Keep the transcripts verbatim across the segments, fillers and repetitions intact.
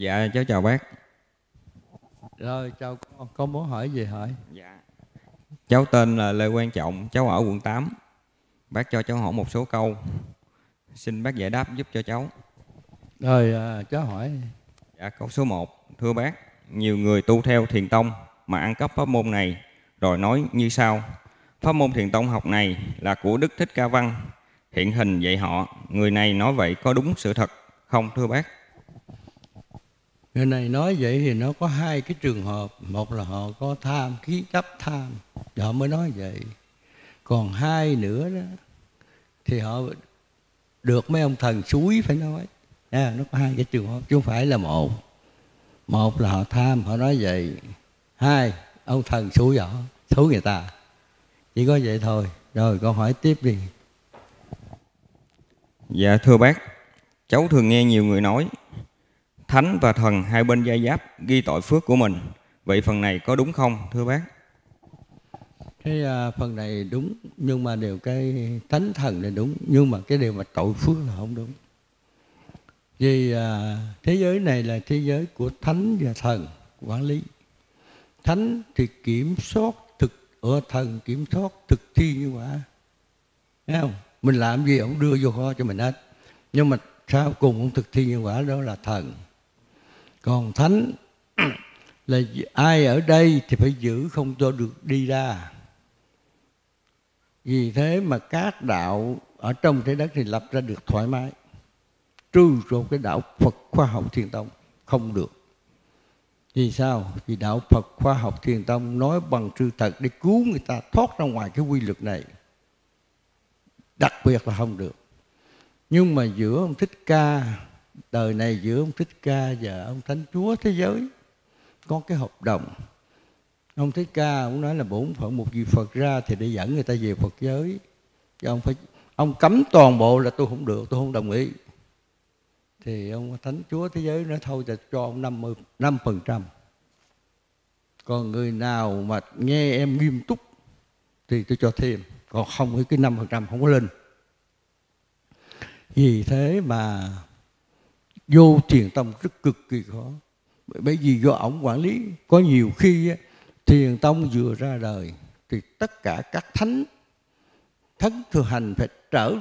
Dạ cháu chào bác. Rồi chào con, con muốn hỏi gì hỏi? Dạ. Cháu tên là Lê Quang Trọng, cháu ở quận tám. Bác cho cháu hỏi một số câu, xin bác giải đáp giúp cho cháu. Rồi à, cháu hỏi. Dạ, câu số một. Thưa bác, nhiều người tu theo Thiền Tông mà ăn cắp pháp môn này, rồi nói như sau: pháp môn Thiền Tông học này là của Đức Thích Ca Văn, hiện hình dạy họ. Người này nói vậy có đúng sự thật không thưa bác? Người này nói vậy thì nó có hai cái trường hợp. Một là họ có tham, khí chấp tham, họ mới nói vậy. Còn hai nữa đó, thì họ được mấy ông thần suối phải nói. À, nó có hai cái trường hợp, chứ không phải là một. Một là họ tham, họ nói vậy. Hai, ông thần suối họ, suối người ta. Chỉ có vậy thôi. Rồi con hỏi tiếp đi. Dạ thưa bác, cháu thường nghe nhiều người nói thánh và thần hai bên gia giáp ghi tội phước của mình. Vậy phần này có đúng không thưa bác? Cái à, phần này đúng, nhưng mà điều cái thánh thần này đúng, nhưng mà cái điều mà tội phước là không đúng. Vì à, thế giới này là thế giới của thánh và thần quản lý. Thánh thì kiểm soát thực, ở thần kiểm soát thực thi như quả. Thấy không? Mình làm gì ông đưa vô kho cho mình hết. Nhưng mà sau cùng ông thực thi như quả đó là thần. Còn thánh là ai ở đây thì phải giữ không cho được đi ra. Vì thế mà các đạo ở trong trái đất thì lập ra được thoải mái, trừ rồi cái đạo Phật khoa học Thiền Tông không được. Vì sao? Vì đạo Phật khoa học Thiền Tông nói bằng sự thật để cứu người ta thoát ra ngoài cái quy luật này. Đặc biệt là không được. Nhưng mà giữa ông Thích Ca, đời này giữa ông Thích Ca và ông Thánh Chúa thế giới có cái hợp đồng. Ông Thích Ca cũng nói là bổn phận một vị Phật ra thì để dẫn người ta về Phật giới. Chứ ông phải, ông cấm toàn bộ là tôi không được, tôi không đồng ý. Thì ông Thánh Chúa thế giới nói thôi thì cho ông năm mươi, năm phần trăm. Còn người nào mà nghe em nghiêm túc thì tôi cho thêm. Còn không cái năm phần trăm không có lên. Vì thế mà vô Thiền Tông rất cực kỳ khó. Bởi vì do ổng quản lý. Có nhiều khi Thiền Tông vừa ra đời thì tất cả các thánh Thánh thừa hành phải trở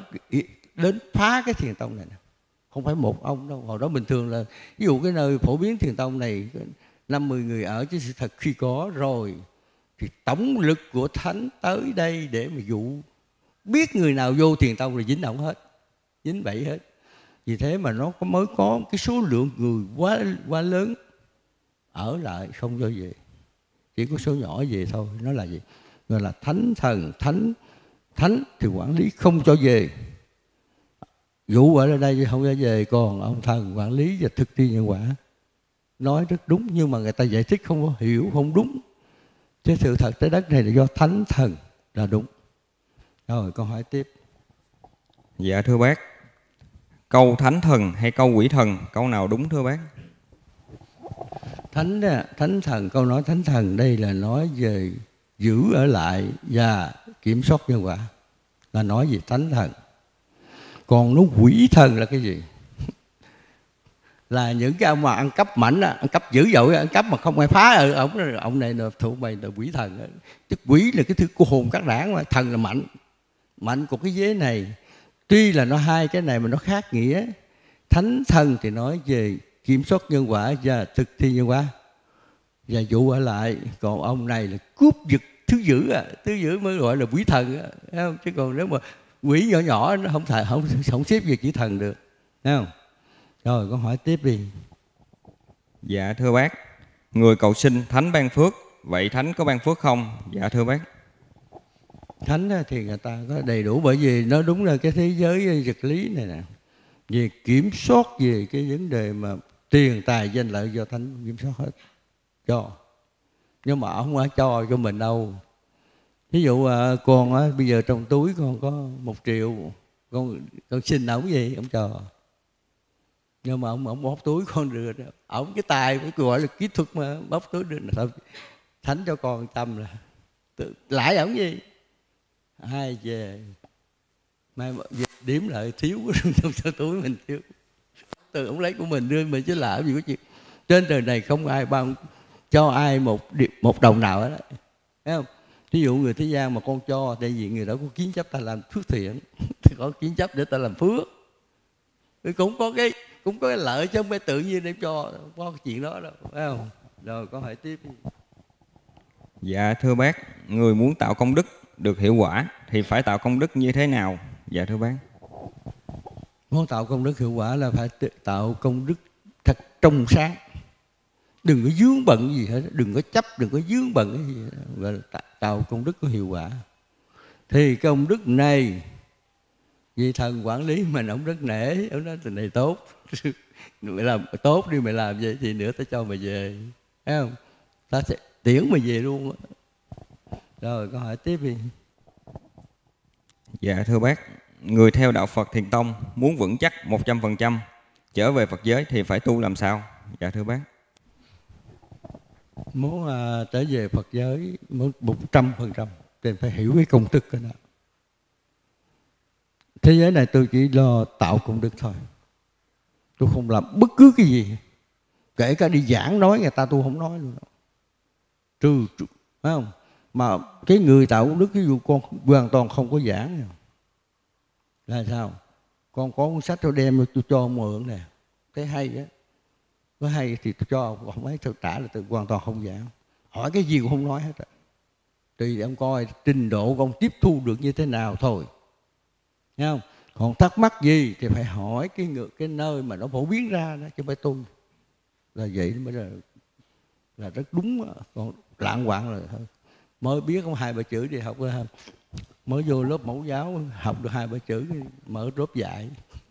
đến phá cái Thiền Tông này. Không phải một ông đâu. Hồi đó bình thường là, ví dụ cái nơi phổ biến Thiền Tông này năm mươi người ở, chứ sự thật khi có rồi thì tổng lực của thánh tới đây để mà dụ biết người nào vô Thiền Tông là dính ổng hết, dính bẫy hết. Vì thế mà nó có, mới có cái số lượng người quá quá lớn ở lại không vô về, chỉ có số nhỏ về thôi. Nó là gì? Gọi là thánh thần. Thánh thánh thì quản lý không cho về, dụ ở đây không cho về. Còn ông thần quản lý và thực thi nhân quả. Nói rất đúng nhưng mà người ta giải thích không có hiểu, không đúng. Chứ sự thật trái đất này là do thánh thần là đúng. Rồi con hỏi tiếp. Dạ thưa bác, câu thánh thần hay câu quỷ thần, câu nào đúng thưa bác? Thánh, thánh thần, câu nói thánh thần đây là nói về giữ ở lại và kiểm soát nhân quả, là nói về thánh thần. Còn nó quỷ thần là cái gì? Là những cái ông mà ăn cắp mảnh, ăn cắp dữ dội, ăn cắp mà không ai phá. Ừ, ông, ông này là thuộc mày là quỷ thần. Chứ quỷ là cái thứ của hồn các đảng mà, thần là mạnh. Mạnh của cái vế này. Tuy là nó hai cái này mà nó khác nghĩa. Thánh thần thì nói về kiểm soát nhân quả và thực thi nhân quả và dụ ở lại. Còn ông này là cướp giật thứ dữ à. Thứ dữ mới gọi là quỷ thần à. Chứ còn nếu mà quỷ nhỏ nhỏ nó không thể, không, không xếp về quỷ thần được. Thấy không? Rồi con hỏi tiếp đi. Dạ thưa bác, người cầu xin thánh ban phước, vậy thánh có ban phước không? Dạ thưa bác, thánh thì người ta có đầy đủ. Bởi vì nó đúng là cái thế giới vật lý này nè, về kiểm soát về cái vấn đề mà tiền tài danh lợi do thánh kiểm soát hết cho. Nhưng mà không ai cho cho mình đâu. Ví dụ con bây giờ trong túi con có một triệu, Con, con xin ổng gì ổng cho. Nhưng mà ổng, ổng bóp túi con được. Ổng cái tài cũng gọi là kỹ thuật mà bóp túi được. Thánh cho con tâm là lại ổng gì hai về mai điểm lại thiếu trong túi mình thiếu. Từ ông lấy của mình đưa mình chứ làm gì có chuyện. Trên đời này không ai ban cho ai một một đồng nào hết, thấy không? Ví dụ người thế gian mà con cho, tại vì người đó có kiến chấp ta làm phước thiện, có kiến chấp để ta làm phước, cũng có cái cũng có cái lợi, chứ không phải tự nhiên để cho, không có cái chuyện đó đâu, phải không? Rồi có thể tiếp. Dạ thưa bác, người muốn tạo công đức được hiệu quả thì phải tạo công đức như thế nào? Dạ thưa bác, muốn tạo công đức hiệu quả là phải tạo công đức thật trong sáng, đừng có vướng bận gì hết, đừng có chấp, đừng có vướng bận cái gì hết. Gọi là tạo công đức có hiệu quả. Thì công đức này vị thần quản lý mình, ông rất nể, ông nói từ này tốt, mày làm tốt đi, mày làm vậy thì nữa tao cho mày về, thấy không? Ta sẽ tiễn mày về luôn. Rồi câu hỏi tiếp đi. Dạ thưa bác, người theo đạo Phật Thiền Tông muốn vững chắc một trăm phần trăm trở về Phật giới thì phải tu làm sao? Dạ thưa bác, muốn à, trở về Phật giới một trăm phần trăm thì phải hiểu cái công đức cái đó. Thế giới này tôi chỉ lo tạo công đức thôi, tôi không làm bất cứ cái gì, kể cả đi giảng nói người ta tôi không nói luôn đó. Trừ, trừ phải không? Mà cái người tạo công đức, ví dụ con hoàn toàn không có giảng là sao? Con có cuốn sách tôi đem tôi cho ông mượn nè, thấy hay á, có hay thì tôi cho ông, không ấy tôi trả, là tôi hoàn toàn không giảng, hỏi cái gì cũng không nói hết rồi. Tùy ông coi trình độ của ông tiếp thu được như thế nào thôi, nghe không? Còn thắc mắc gì thì phải hỏi cái ngược cái nơi mà nó phổ biến ra đó, chứ không phải tu là vậy mới là là rất đúng đó. Còn lạng quạng là thôi, mới biết không hai bà chữ đi học, mới vô lớp mẫu giáo học được hai bà chữ, mở lớp dạy,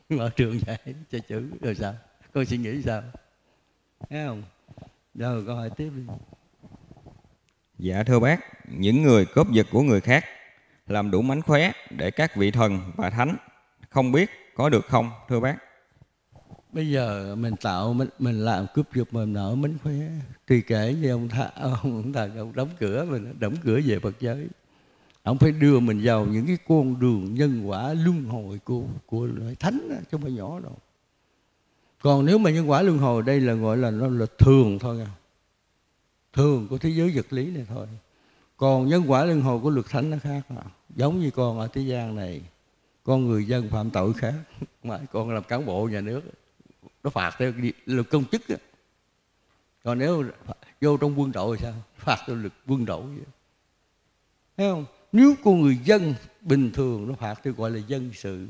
mở trường dạy cho chữ rồi sao? Con suy nghĩ sao, thấy không? Rồi câu hỏi tiếp đi. Dạ thưa bác, những người cướp giật của người khác làm đủ mánh khóe để các vị thần và thánh không biết có được không thưa bác? Bây giờ mình tạo, mình, mình làm cướp giật, mình nở mánh khóe, tùy kể như ông thà, ông thà ông đóng cửa, mình đóng cửa về Phật giới, ông phải đưa mình vào những cái con đường nhân quả luân hồi của của loại thánh đó, chứ không phải nhỏ đâu. Còn nếu mà nhân quả luân hồi đây là gọi là nó là thường thôi, thường của thế giới vật lý này thôi. Còn nhân quả luân hồi của luật thánh nó khác à. Giống như con ở thế gian này, con người dân phạm tội khác, mà con làm cán bộ nhà nước nó phạt theo luật công chức. Còn nếu vô trong quân đội thì sao? Phạt theo luật quân đội, thấy không? Nếu con người dân bình thường nó phạt theo gọi là dân sự.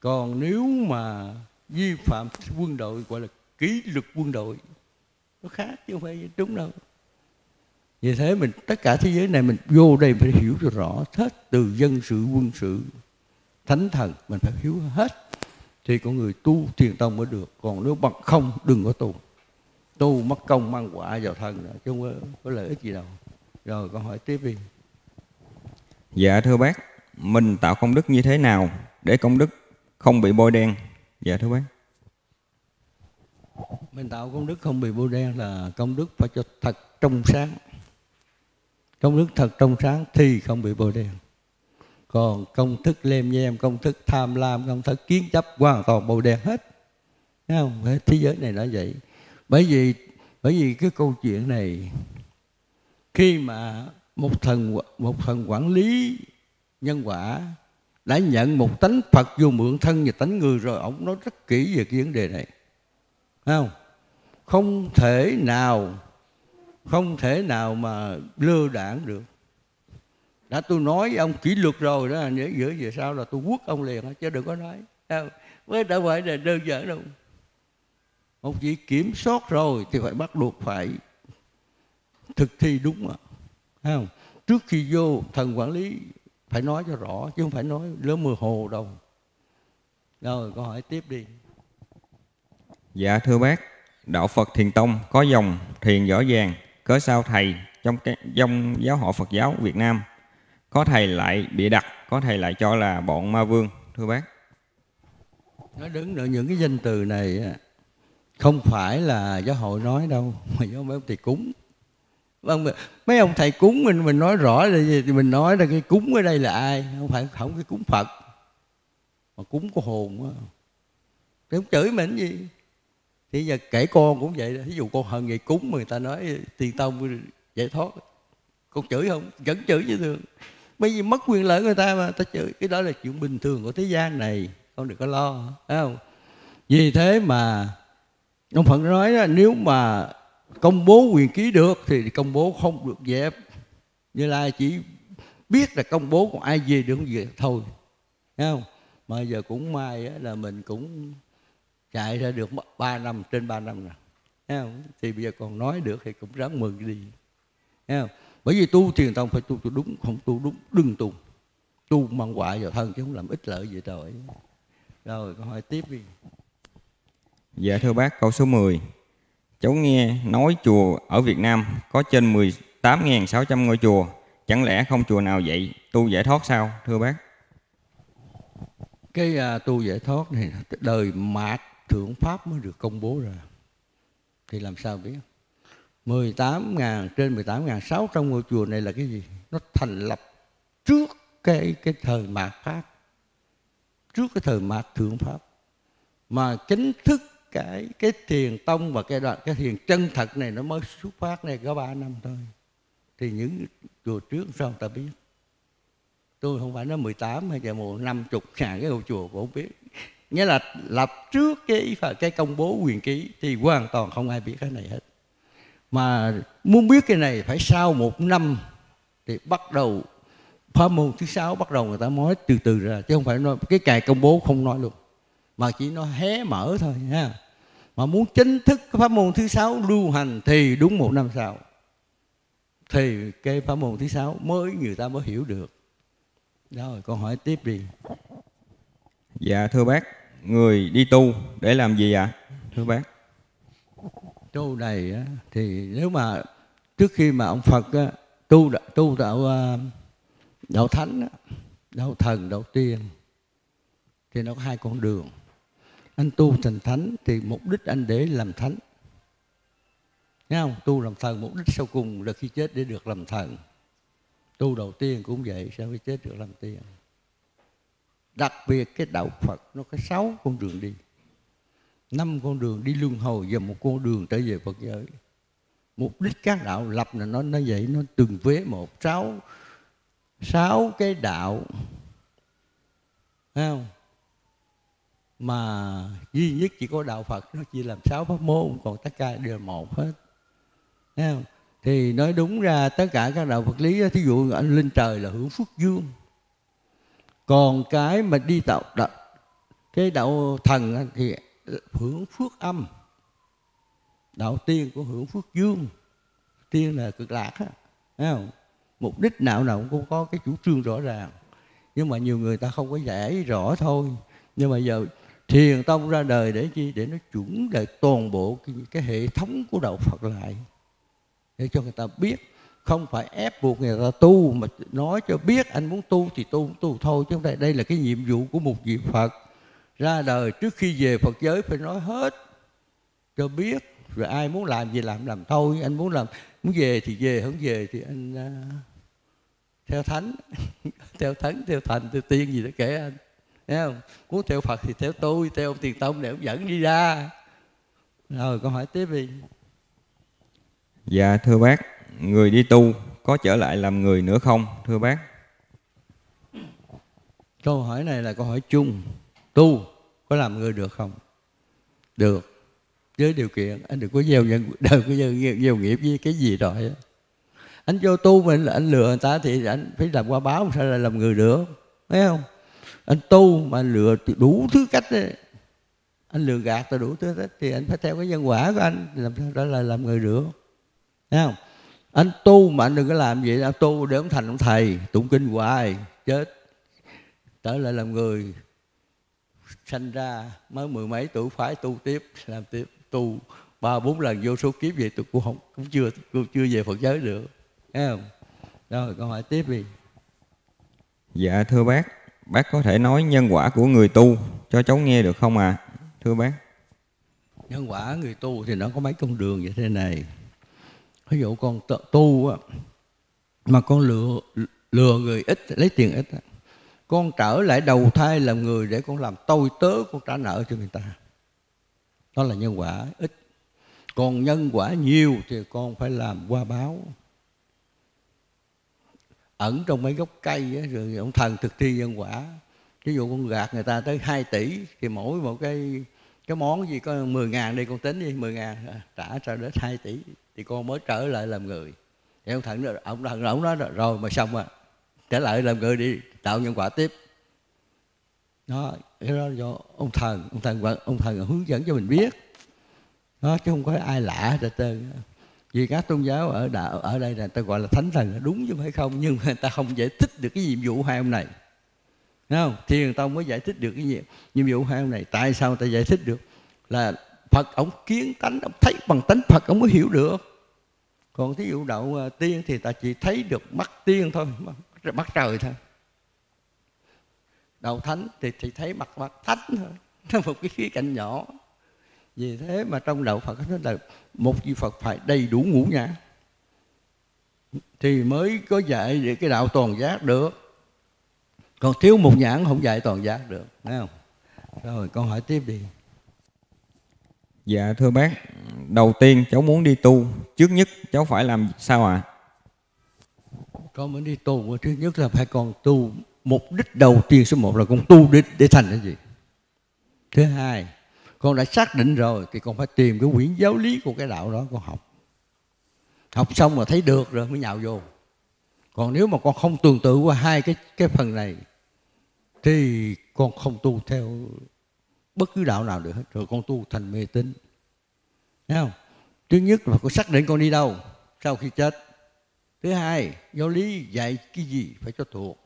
Còn nếu mà vi phạm quân đội gọi là kỷ luật quân đội, nó khác chứ không phải đúng đâu. Vì thế mình tất cả thế giới này mình vô đây phải hiểu cho rõ hết, từ dân sự, quân sự, thánh thần, mình phải hiểu hết thì con người tu Thiền Tông mới được. Còn nếu bằng không đừng có tu, tu mất công mang quả vào thân nữa, chứ không có, có lợi ích gì đâu. Rồi con hỏi tiếp đi. Dạ thưa bác, mình tạo công đức như thế nào để công đức không bị bôi đen? Dạ thưa bác, mình tạo công đức không bị bôi đen là công đức phải cho thật trong sáng. Công đức thật trong sáng thì không bị bôi đen. Còn công thức lem nhem, công thức tham lam, công thức kiến chấp hoàn toàn bôi đen hết, thấy không? Thế giới này nó vậy. Bởi vì bởi vì cái câu chuyện này, khi mà một thần một thần quản lý nhân quả đã nhận một tánh Phật vô mượn thân và tánh người rồi, ông nói rất kỹ về cái vấn đề này, thấy không? Không thể nào Không thể nào mà lơ đảng được. Đã tôi nói với ông kỷ luật rồi đó, nếu giữa về sau là tôi quất ông liền, chứ đừng có nói mới đã phải là đơn giản đâu. Một vị kiểm soát rồi thì phải bắt buộc phải thực thi đúng mà, thấy không? Trước khi vô thần quản lý phải nói cho rõ, chứ không phải nói lỡ mơ hồ đâu. Rồi câu hỏi tiếp đi. Dạ thưa bác, đạo Phật Thiền Tông có dòng thiền rõ ràng, cớ sao thầy trong cái dòng giáo họ Phật giáo Việt Nam có thầy lại bịa đặt, có thầy lại cho là bọn ma vương thưa bác? Nói đứng được những cái danh từ này không phải là giáo hội nói đâu, mà do mấy ông thầy cúng. Mấy ông thầy cúng mình mình nói rõ là gì thì mình nói là cái cúng ở đây là ai, không phải không cái cúng Phật mà cúng của hồn á, thì ông chửi mình gì? Thì giờ kể con cũng vậy, ví dụ con hận ngày cúng mà người ta nói Thiền Tông giải thoát, con chửi không? Vẫn chửi như thường. Bởi vì mất quyền lợi người ta mà ta chửi, cái đó là chuyện bình thường của thế gian này, con đừng có lo, thấy không? Vì thế mà ông Phật nói đó, nếu mà công bố quyền ký được thì công bố, không được dẹp. Như là chỉ biết là công bố, còn ai về được không về thôi, thấy không? Mà giờ cũng may là mình cũng chạy ra được ba năm, trên ba năm rồi, thấy không? Thì bây giờ còn nói được thì cũng ráng mừng đi, thấy không? Bởi vì tu Thiền Tông phải tu cho đúng, không tu đúng đừng tu, tu mang họa vào thân chứ không làm ích lợi gì trời. Rồi câu hỏi tiếp đi. Dạ thưa bác, câu số mười. Cháu nghe nói chùa ở Việt Nam có trên mười tám nghìn sáu trăm ngôi chùa, chẳng lẽ không chùa nào vậy tu giải thoát sao thưa bác? Cái à, tu giải thoát này đời Mạt Thượng Pháp mới được công bố ra, thì làm sao biết? mười tám nghìn, trên mười tám nghìn sáu trăm ngôi chùa này là cái gì? Nó thành lập trước cái cái thời Mạt Pháp, trước cái thời Mạt Thượng Pháp. Mà chính thức cái cái Thiền Tông và cái đoạn cái thiền chân thật này nó mới xuất phát này có ba năm thôi. Thì những chùa trước sao ta biết? Tôi không phải nói mười tám hay là một năm mươi ngàn cái ngôi chùa cũng không biết. Nghĩa là lập trước cái cái công bố quyền ký thì hoàn toàn không ai biết cái này hết. Mà muốn biết cái này phải sau một năm thì bắt đầu pháp môn thứ sáu bắt đầu người ta nói từ từ ra, chứ không phải nói cái cài công bố không nói luôn, mà chỉ nói hé mở thôi ha. Mà muốn chính thức cái pháp môn thứ sáu lưu hành thì đúng một năm sau thì cái pháp môn thứ sáu mới người ta mới hiểu được. Rồi con hỏi tiếp đi. Dạ thưa bác, người đi tu để làm gì ạ à? Thưa bác, tu này thì nếu mà trước khi mà ông Phật tu tu đạo đạo thánh, đạo thần, đạo tiên thì nó có hai con đường. Anh tu thành thánh thì mục đích anh để làm thánh, thấy không? Tu làm thần mục đích sau cùng là khi chết để được làm thần. Tu đầu tiên cũng vậy, sau khi chết được làm tiên. Đặc biệt cái đạo Phật nó có sáu con đường đi, năm con đường đi luân hồi và một con đường trở về Phật giới. Mục đích các đạo lập là nó nó vậy, nó từng vế một, sáu sáu cái đạo, thấy không? Mà duy nhất chỉ có đạo Phật nó chỉ làm sáu pháp môn, còn tất cả đều một hết, thấy không? Thì nói đúng ra tất cả các đạo Phật lý, thí dụ anh lên trời là hưởng phước dương, còn cái mà đi tạo đạo, cái đạo thần thì hưởng phước âm, đạo tiên cũng hưởng phước dương, tiên là cực lạc á, thấy không? Mục đích nào nào cũng có cái chủ trương rõ ràng, nhưng mà nhiều người ta không có giải rõ thôi. Nhưng mà giờ Thiền Tông ra đời để chi? Để nó chuẩn lại toàn bộ cái, cái hệ thống của đạo Phật lại, để cho người ta biết, không phải ép buộc người ta tu, mà nói cho biết anh muốn tu thì tu tu thôi, chứ đây đây là cái nhiệm vụ của một vị Phật ra đời. Trước khi về Phật giới phải nói hết cho biết, rồi ai muốn làm gì làm làm thôi, anh muốn làm muốn về thì về, không về thì anh uh, theo thánh theo thánh, theo thành, theo tiên gì đó kể anh, thấy không? Muốn theo Phật thì theo tôi, theo ông Thiền Tông để ông dẫn đi ra. Rồi câu hỏi tiếp đi. Dạ thưa bác, người đi tu có trở lại làm người nữa không thưa bác? Câu hỏi này là câu hỏi chung. Tu có làm người được không? Được, với điều kiện anh đừng có gieo nhân, đừng có gieo, gieo nghiệp với cái gì đó. Anh vô tu mình là anh lừa người ta thì anh phải làm qua báo, sao lại làm người được, thấy không? Anh tu mà lừa đủ thứ cách ấy, anh lừa gạt ta đủ thứ cách thì anh phải theo cái nhân quả của anh, làm sao đó là làm người được, thấy không? Anh tu mà anh đừng có làm vậy, anh tu để ông thành ông thầy tụng kinh hoài chết, trở lại làm người. Sanh ra mới mười mấy tuổi phải tu tiếp, làm tiếp, tu ba bốn lần vô số kiếp vậy tôi cũng không, cũng chưa cũng chưa về Phật giới được, thấy không? Rồi câu hỏi tiếp đi. Dạ thưa bác, bác có thể nói nhân quả của người tu cho cháu nghe được không à thưa bác? Nhân quả người tu thì nó có mấy con đường vậy thế này. Ví dụ con tu mà con lừa lừa người ít, lấy tiền ít, con trở lại đầu thai làm người để con làm tôi tớ, con trả nợ cho người ta. Đó là nhân quả ít. Còn nhân quả nhiều thì con phải làm quả báo. Ẩn trong mấy gốc cây ấy, rồi ông thần thực thi nhân quả. Ví dụ con gạt người ta tới hai tỷ, thì mỗi một cái cái món gì có mười ngàn đi, con tính đi mười ngàn, trả cho đến hai tỷ thì con mới trở lại làm người. Thì ông thần ông thần ông nói rồi mà xong à, trở lại làm người đi, tạo nhân quả tiếp. Đó, cái đó do ông thần, ông thần ông thần hướng dẫn cho mình biết. Đó, chứ không có ai lạ ra tên. Vì các tôn giáo ở đạo ở đây là ta gọi là thánh thần là đúng chứ phải không, nhưng mà người ta không giải thích được cái nhiệm vụ hai ông này. Đúng không? Thiền Tông mới giải thích được cái nhiệm, nhiệm vụ hai ông này. Tại sao ta giải thích được? Là Phật ông kiến tánh, ông thấy bằng tánh Phật ông mới hiểu được. Còn thí dụ đạo uh, tiên thì ta chỉ thấy được mắt tiên thôi, mắt, mắt trời thôi. Đạo thánh thì thì thấy mặt mặt thánh thôi, nó một cái khía cạnh nhỏ. Vì thế mà trong đạo Phật nó là một vị Phật phải đầy đủ ngũ nhã thì mới có dạy được cái đạo toàn giác được. Còn thiếu một nhãn không dạy toàn giác được, thấy không? Rồi con hỏi tiếp đi. Dạ thưa bác, đầu tiên cháu muốn đi tu, trước nhất cháu phải làm sao ạ? À? Con muốn đi tu, trước nhất là phải con tu. Mục đích đầu tiên số một là con tu để, để thành cái gì. Thứ hai, con đã xác định rồi thì con phải tìm cái quyển giáo lý của cái đạo đó con học. Học xong mà thấy được rồi mới nhào vô. Còn nếu mà con không tương tự qua hai cái cái phần này thì con không tu theo bất cứ đạo nào được hết. Rồi con tu thành mê tín. Thấy không? Thứ nhất là con xác định con đi đâu sau khi chết. Thứ hai, giáo lý dạy cái gì phải cho thuộc.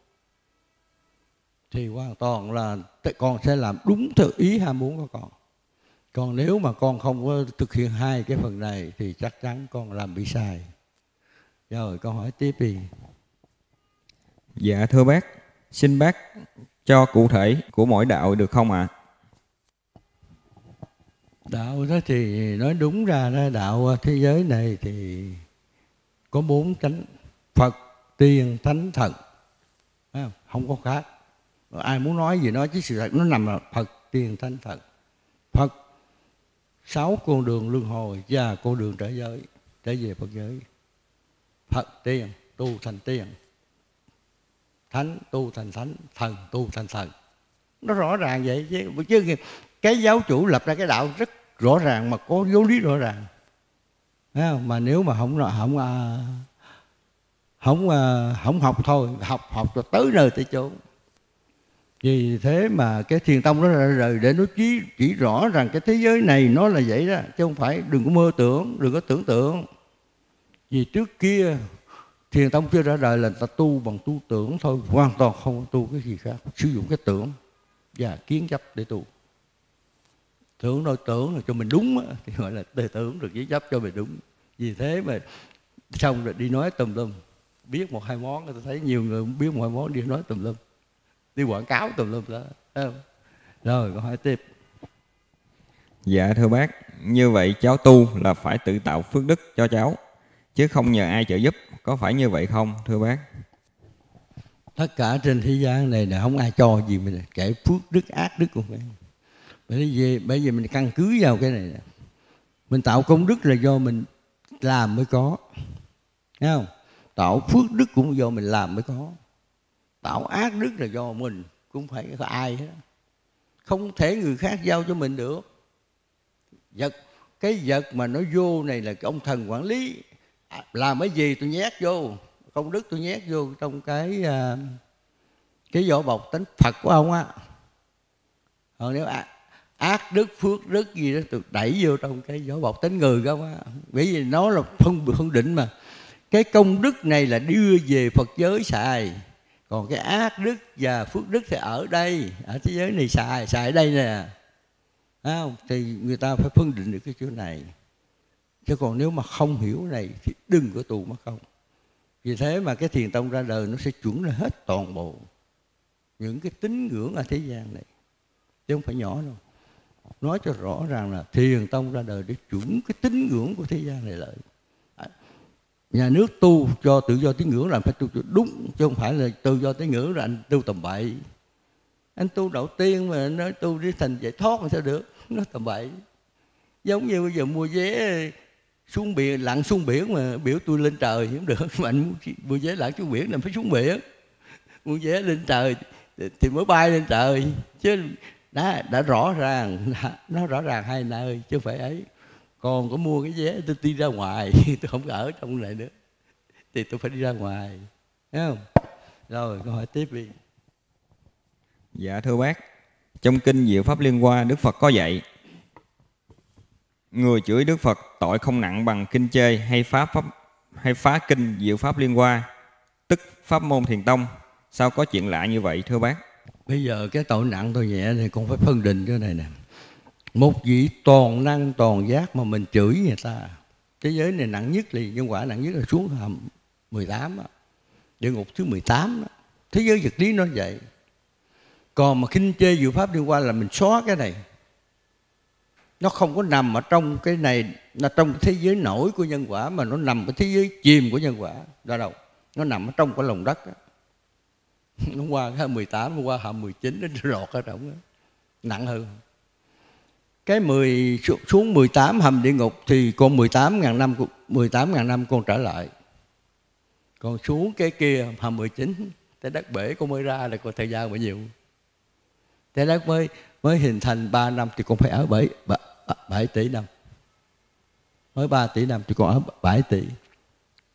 Thì hoàn toàn là con sẽ làm đúng theo ý ham muốn của con. Còn nếu mà con không có thực hiện hai cái phần này thì chắc chắn con làm bị sai. Rồi con hỏi tiếp đi. Dạ thưa bác, xin bác cho cụ thể của mỗi đạo được không ạ? À? Đạo đó thì nói đúng ra là đạo thế giới này thì có bốn cánh: Phật, Tiên, Thánh, Thần. Không có khác. Ai muốn nói gì nói chứ sự thật nó nằm là Phật, Tiên, Thánh, Thần. Phật, sáu con đường luân hồi và con đường trở giới, trở về Phật giới. Phật, Tiên, tu thành Tiên. Thánh, tu thành Thánh. Thần, tu thành Thần. Nó rõ ràng vậy chứ. Chứ cái giáo chủ lập ra cái đạo rất rõ ràng mà có giáo lý rõ ràng. Thấy không? Mà nếu mà không không không không học thôi, học học rồi tới nơi tới chỗ. Vì thế mà cái Thiền Tông đó ra đời để nó chỉ, chỉ rõ rằng cái thế giới này nó là vậy đó. Chứ không phải đừng có mơ tưởng, đừng có tưởng tượng. Vì trước kia Thiền Tông chưa ra đời là ta tu bằng tu tưởng thôi. Hoàn toàn không tu cái gì khác. Sử dụng cái tưởng và kiến chấp để tu. Tưởng nói tưởng là cho mình đúng đó, thì gọi là tề tưởng được kiến chấp cho mình đúng. Vì thế mà xong rồi đi nói tùm lum. Biết một hai món, tôi thấy nhiều người biết một hai món đi nói tùm lum. Đi quảng cáo tùm lum đó. Rồi câu hỏi tiếp. Dạ thưa bác, như vậy cháu tu là phải tự tạo phước đức cho cháu, chứ không nhờ ai trợ giúp. Có phải như vậy không thưa bác? Tất cả trên thế gian này là không ai cho gì mình, kể phước đức ác đức của mình. Bởi vì, bởi vì mình căn cứ vào cái này nè. Mình tạo công đức là do mình làm mới có. Thấy không? Tạo phước đức cũng do mình làm mới có. Tạo ác đức là do mình, cũng phải có ai hết. Không thể người khác giao cho mình được. Vật, cái vật mà nó vô này là ông thần quản lý. Làm cái gì tôi nhét vô, công đức tôi nhét vô trong cái cái vỏ bọc tánh Phật của ông á. Còn nếu ác, ác đức, phước đức gì đó tôi đẩy vô trong cái vỏ bọc tánh người của ông á. Bởi vì nó là phân, phân định mà. Cái công đức này là đưa về Phật giới xài. Còn cái ác đức và phước đức thì ở đây, ở thế giới này xài, xài ở đây nè. Không? Thì người ta phải phân định được cái chỗ này. Chứ còn nếu mà không hiểu này thì đừng có tu mất công. Vì thế mà cái Thiền Tông ra đời nó sẽ chuẩn ra hết toàn bộ những cái tín ngưỡng ở thế gian này. Chứ không phải nhỏ đâu. Nói cho rõ ràng là Thiền Tông ra đời để chuẩn cái tín ngưỡng của thế gian này lại. Nhà nước tu cho tự do tín ngưỡng là phải tu cho đúng, chứ không phải là tự do tín ngưỡng là anh tu tầm bậy. Anh tu đầu tiên mà nói tu để thành giải thoát làm sao được, nó tầm bậy. Giống như bây giờ mua vé xuống biển, lặn xuống biển mà biểu tôi lên trời thì không được. Mà anh mua vé lặn xuống biển là phải xuống biển. Mua vé lên trời thì mới bay lên trời. Chứ đã, đã rõ ràng, đã, nó rõ ràng hai nơi chứ phải ấy. Còn có mua cái vé tôi đi ra ngoài, tôi không ở trong này nữa. Thì tôi phải đi ra ngoài, thấy không? Rồi, câu hỏi tiếp đi. Dạ thưa bác, trong kinh Diệu Pháp Liên Hoa, Đức Phật có dạy: người chửi Đức Phật tội không nặng bằng kinh chê hay pháp pháp hay phá kinh Diệu Pháp Liên Hoa, tức pháp môn Thiền Tông. Sao có chuyện lạ như vậy thưa bác? Bây giờ cái tội nặng tội nhẹ này còn phải phân định cái này nè. Một vị toàn năng toàn giác mà mình chửi người ta, thế giới này nặng nhất là nhân quả nặng nhất là xuống hầm mười tám đó, địa ngục thứ mười tám đó. Thế giới vật lý nó vậy. Còn mà khinh chê Diệu Pháp đi qua là mình xóa cái này. Nó không có nằm ở trong cái này, là trong thế giới nổi của nhân quả, mà nó nằm ở thế giới chìm của nhân quả. Đó đâu, nó nằm ở trong cái lòng đất đó. Nó qua cái mười tám, nó qua hầm mười chín, nó lọt ở trong đó. Nặng hơn. Cái mười xuống mười tám hầm địa ngục thì còn mười tám ngàn năm, mười tám ngàn năm con trở lại. Còn xuống cái kia hầm mười chín, tới đất bể con mới ra là còn thời gian bao nhiêu. Trái đất mới, mới hình thành ba năm thì con phải ở bảy tỷ năm. Mới ba tỷ năm thì con ở bảy tỷ.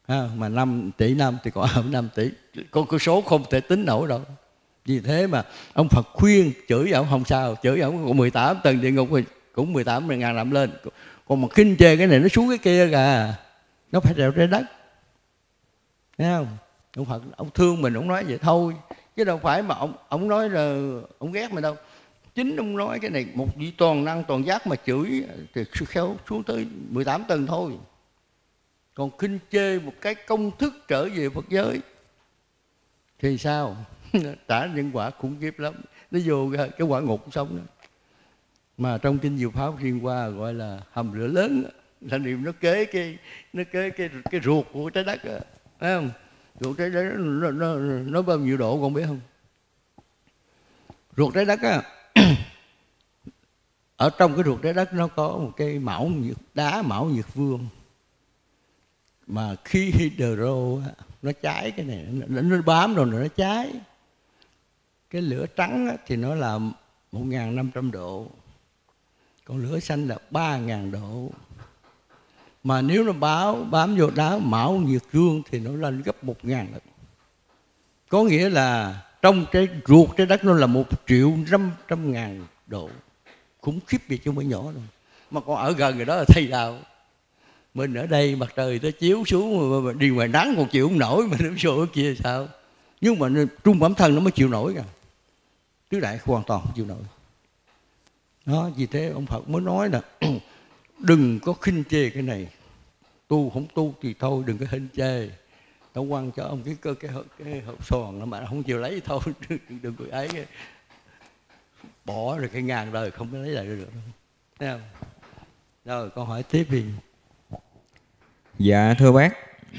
Ha, mà năm tỷ năm thì con ở năm tỷ. Con con số không thể tính nổi đâu. Vì thế mà ông Phật khuyên chửi ổng không sao. Chửi ổng còn mười tám tầng địa ngục thì cũng mười tám ngàn năm lên. Còn mà khinh chê cái này nó xuống cái kia kìa. Nó phải trèo trái đất. Thấy không? Ông Phật, ông thương mình, ông nói vậy thôi. Chứ đâu phải mà ông, ông nói là ông ghét mình đâu. Chính ông nói cái này, một vị toàn năng toàn giác mà chửi thì khéo xuống tới mười tám tầng thôi. Còn khinh chê một cái công thức trở về Phật giới thì sao? Trả nhân quả khủng khiếp lắm. Nó vô cái quả ngục sống đó. Mà trong kinh Diệu Pháp Liên Hoa gọi là hầm lửa lớn đó. Là niệm nó kế cái nó kế cái, cái ruột của trái đất đó. Thấy không? Ruột trái đất nó, nó, nó bao nhiêu độ con biết không? Ruột trái đất á, ở trong cái ruột trái đất nó có một cái mão nhiệt đá, mão nhiệt vương. Mà khi hydro á, nó cháy cái này, nó, nó bám rồi nó cháy. Cái lửa trắng á, thì nó là một ngàn năm trăm độ. Còn lửa xanh là ba ngàn độ. Mà nếu nó báo bám vô đá mão nhiệt dương thì nó lên gấp một ngàn lần. Có nghĩa là trong cái ruột trái đất nó là một triệu năm trăm ngàn độ. Khủng khiếp gì chứ mới nhỏ đâu. Mà còn ở gần người đó là thay đạo. Mình ở đây mặt trời nó chiếu xuống mà đi ngoài nắng còn chịu không nổi, mình đứng chỗ kia sao. Nhưng mà trung phẩm thân nó mới chịu nổi cả. Tứ đại hoàn toàn không chịu nổi. Đó, vì thế ông Phật mới nói là đừng có khinh chê cái này. Tu không tu thì thôi, đừng có khinh chê. Tao quăng cho ông cái cơ cái, cái hộp xoàn mà không chịu lấy thôi. Đừng, đừng có ấy. Bỏ rồi cái ngàn đời không có lấy lại được. Thấy không? Rồi con hỏi tiếp đi. Dạ thưa bác,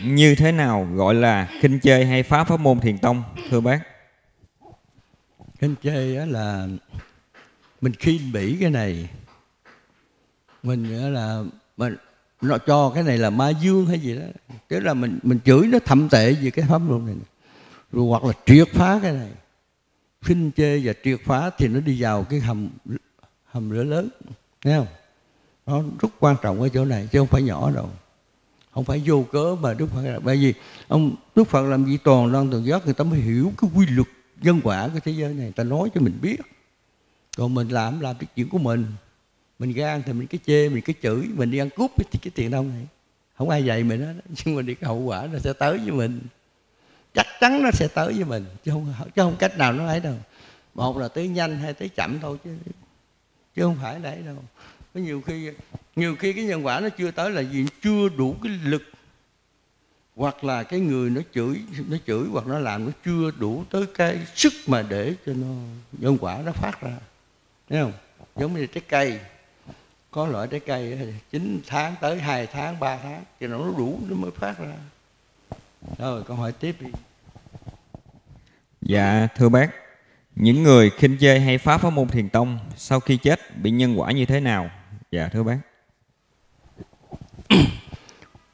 như thế nào gọi là khinh chê hay phá pháp môn Thiền Tông thưa bác? Khinh chê là mình khinh bỉ cái này. Mình là mình nó cho cái này là ma dương hay gì đó, tức là mình mình chửi nó thậm tệ về cái pháp môn này, rồi hoặc là triệt phá cái này. Khinh chê và triệt phá thì nó đi vào cái hầm hầm lửa lớn, thấy không? Nó rất quan trọng ở chỗ này chứ không phải nhỏ đâu, không phải vô cớ mà Đức Phật. Bởi vì ông Đức Phật làm gì toàn năng toàn giác, người ta mới hiểu cái quy luật nhân quả của thế giới này, ta nói cho mình biết. Còn mình làm làm cái chuyện của mình. Mình gan thì mình cái chê, mình cái chửi, mình đi ăn cướp cái, cái tiền đâu này. Không ai dạy mình hết. Nhưng mà đi cái hậu quả nó sẽ tới với mình. Chắc chắn nó sẽ tới với mình. Chứ không, chứ không cách nào nó ấy đâu. Một là tới nhanh hay tới chậm thôi. Chứ chứ không phải đấy đâu. Có nhiều khi nhiều khi cái nhân quả nó chưa tới là gì? Chưa đủ cái lực. Hoặc là cái người nó chửi, nó chửi hoặc nó làm nó chưa đủ tới cái sức mà để cho nó nhân quả nó phát ra. Thấy không? Giống như trái cây. Có loại trái cây chín tháng tới hai tháng, ba tháng thì nó đủ nó mới phát ra. Rồi câu hỏi tiếp đi. Dạ thưa bác, những người khinh chê hay phá pháp môn Thiền Tông sau khi chết bị nhân quả như thế nào? Dạ thưa bác.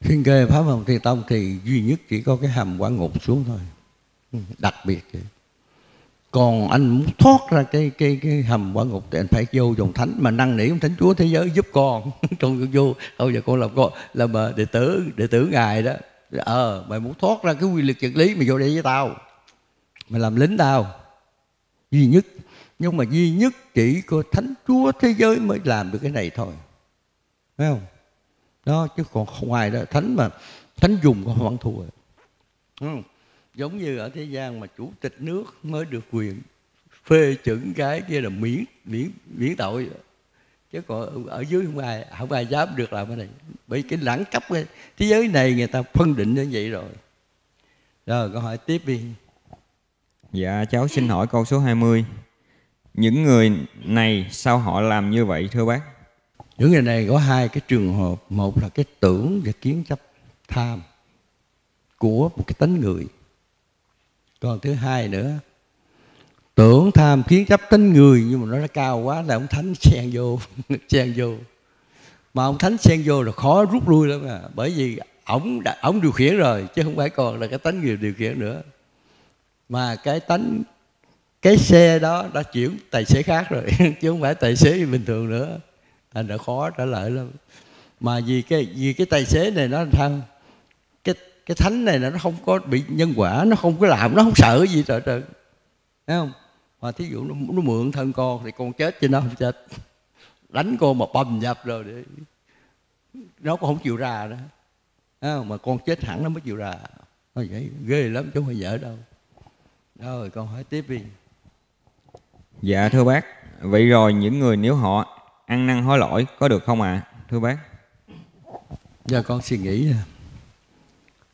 thiên kê Pháp Hồng Thiền Tông thì duy nhất chỉ có cái hầm quả ngục xuống thôi, đặc biệt vậy. Còn anh muốn thoát ra cái cái cái hầm quả ngục thì anh phải vô dòng thánh mà năn nỉ ông Thánh Chúa thế giới giúp con. Con vô, bây giờ con làm con làm đệ tử đệ tử ngài đó. Ờ, mày muốn thoát ra cái quy luật chân lý mày vô đây với tao, mày làm lính tao. Duy nhất, nhưng mà duy nhất chỉ có Thánh Chúa thế giới mới làm được cái này thôi, phải không? Đó, chứ còn ngoài đó thánh mà thánh dùng con không ăn thua. Không? Giống như ở thế gian mà chủ tịch nước mới được quyền phê chuẩn cái kia là miễn miễn miễn tội, chứ còn ở dưới không ai không ai dám được làm cái này, bởi cái đẳng cấp cái thế giới này người ta phân định như vậy rồi. Rồi câu hỏi tiếp đi. Dạ, cháu xin hỏi câu số hai mươi. Những người này sao họ làm như vậy thưa bác? Những người này có hai cái trường hợp. Một là cái tưởng và kiến chấp tham của một cái tánh người. Còn thứ hai nữa, tưởng tham kiến chấp tánh người, nhưng mà nó đã cao quá là ông Thánh xen vô. Xen vô. Mà ông Thánh xen vô là khó rút lui lắm à. Bởi vì ổng, ổng điều khiển rồi, chứ không phải còn là cái tánh người điều khiển nữa. Mà cái tánh, cái xe đó đã chuyển tài xế khác rồi, chứ không phải tài xế bình thường nữa. Anh đã khó trả lời lắm. Mà vì cái vì cái tài xế này nó thăng, cái cái thánh này là nó không có bị nhân quả, nó không có làm, nó không sợ gì trời trời, thấy không? Mà thí dụ nó, nó mượn thân con thì con chết chứ nó không chết, đánh con mà bầm dập rồi để nó cũng không chịu ra đó, thấy không? Mà con chết hẳn nó mới chịu ra, nó vậy ghê lắm chứ không phải dở đâu. Rồi con hỏi tiếp đi. Dạ thưa bác, vậy rồi những người nếu họ ăn năn hối lỗi có được không ạ à, thưa bác? Giờ con suy nghĩ,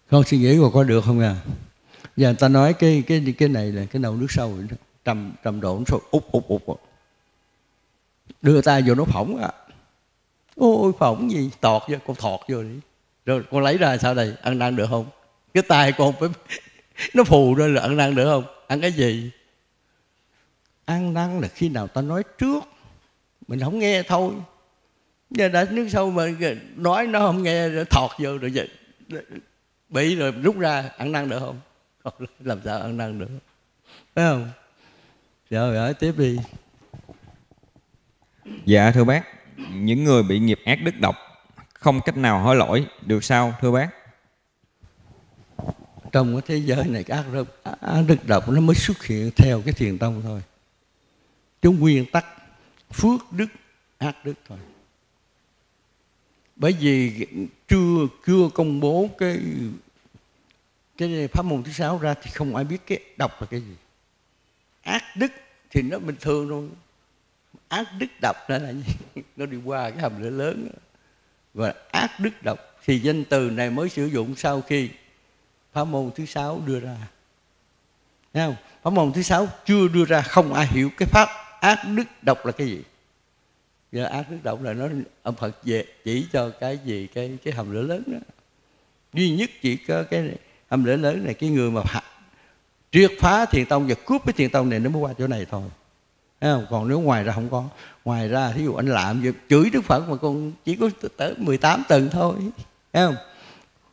con suy nghĩ còn có được không à? Giờ người ta nói cái cái cái này là cái nồi nước sôi trầm trầm độn sôi úp úp úp, đưa ta vô nó phỏng à, ôi phỏng gì tọt vô, con thọt vô đi, rồi con lấy ra sao đây, ăn năn được không? Cái tay con phải nó phù ra là ăn năn được không? Ăn cái gì? Ăn năn là khi nào ta nói trước mình không nghe thôi. Giờ đã nước sâu mà nói nó không nghe, thọt vô rồi vậy bị rồi rút ra, ăn năn được không? Làm sao ăn năn được, phải không? Rồi hỏi tiếp đi. Dạ thưa bác, những người bị nghiệp ác đức độc không cách nào hối lỗi được sao thưa bác? Trong cái thế giới này cái ác, ác đức độc nó mới xuất hiện theo cái thiền tông thôi, chứ nguyên tắc phước đức ác đức thôi. Bởi vì chưa chưa công bố cái cái pháp môn thứ sáu ra thì không ai biết cái độc là cái gì. Ác đức thì nó bình thường thôi, ác đức độc đó là gì? Nó đi qua cái hầm lửa lớn đó. Và ác đức độc thì danh từ này mới sử dụng sau khi pháp môn thứ sáu đưa ra, thấy không? Pháp môn thứ sáu chưa đưa ra không ai hiểu cái pháp ác đức độc là cái gì. Giờ ác đức độc là nó ông Phật về chỉ cho cái gì, cái cái hầm lửa lớn đó. Duy nhất chỉ có cái hầm lửa lớn này, cái người mà triệt phá thiền tông và cướp cái thiền tông này nó mới qua chỗ này thôi, thấy không? Còn nếu ngoài ra không có. Ngoài ra thí dụ anh làm việc chửi Đức Phật mà con chỉ có tới mười tám tầng thôi, thấy không?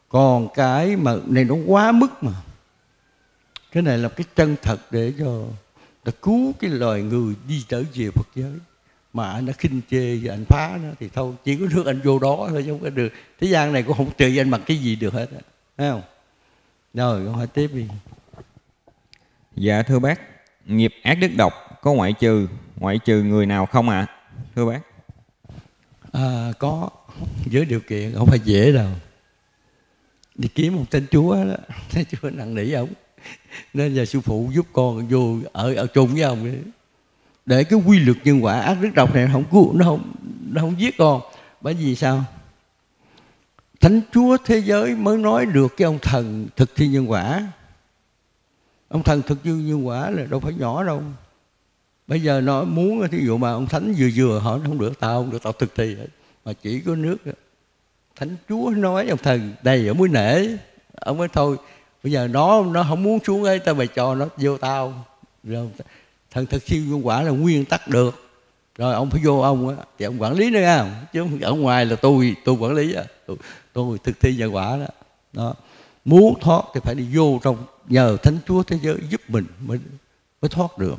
Còn cái mà này nó quá mức mà. Cái này là cái chân thật để cho đã cứu cái loài người đi trở về Phật giới. Mà anh đã khinh chê và anh phá nó thì thôi, chỉ có nước anh vô đó thôi, chứ không có được. Thế gian này cũng không trị anh bằng cái gì được hết, thấy không? Rồi con hỏi tiếp đi. Dạ thưa bác, nghiệp ác đức độc có ngoại trừ ngoại trừ người nào không ạ à, thưa bác? À, có, với điều kiện không phải dễ đâu. Đi kiếm một tên chúa đó, tên chúa nặng nỉ ổng, nên giờ sư phụ giúp con vô ở ở chung với ông ấy. Để cái quy luật nhân quả ác đức độc này không cứu, nó không nó không giết con. Bởi vì sao? Thánh Chúa thế giới mới nói được cái ông thần thực thi nhân quả. Ông thần thực thi nhân quả là đâu phải nhỏ đâu. Bây giờ nó muốn thí dụ mà ông thánh vừa vừa hỏi nó không được, tao không được, tao thực thi hết. Mà chỉ có nước Thánh Chúa nói ông thần đầy ở mới nể, ông ấy thôi. Bây giờ nó nó không muốn xuống ấy, tao bày cho nó vô tao. Rồi thần thực thi nhân quả là nguyên tắc được. Rồi ông phải vô ông á, thì ông quản lý nữa nha. Chứ ở ngoài là tôi, tôi quản lý á, tôi, tôi thực thi nhân quả đó. Đó. Muốn thoát thì phải đi vô trong, nhờ Thánh Chúa thế giới giúp mình mới, mới thoát được.